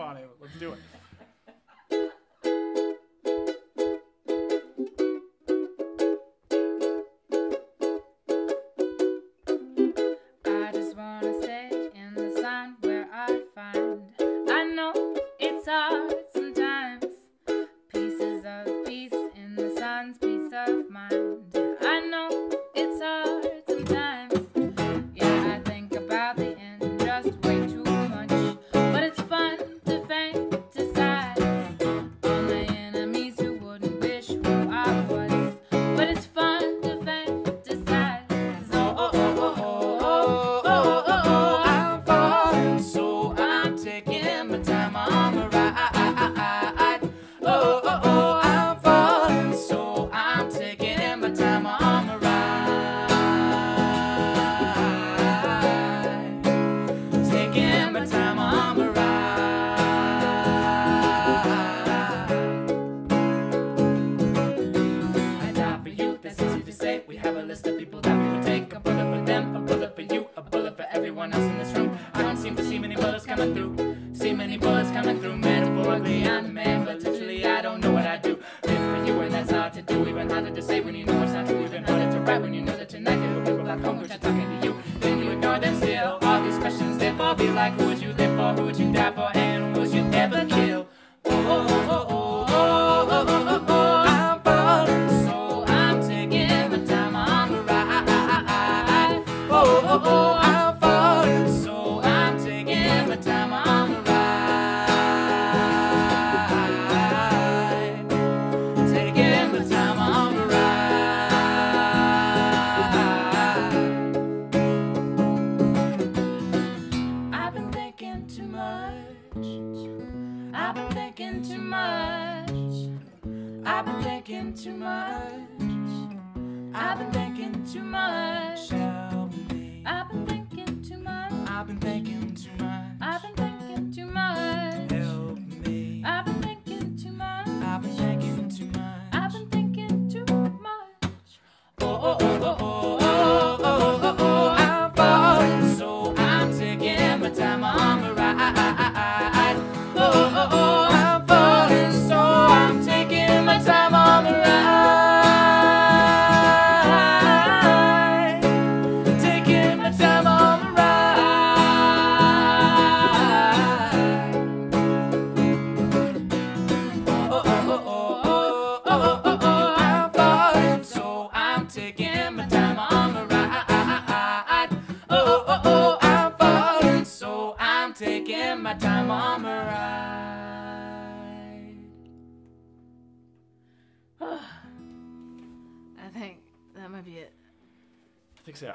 Come on, Ava, let's do it. I think that might be it. I think so.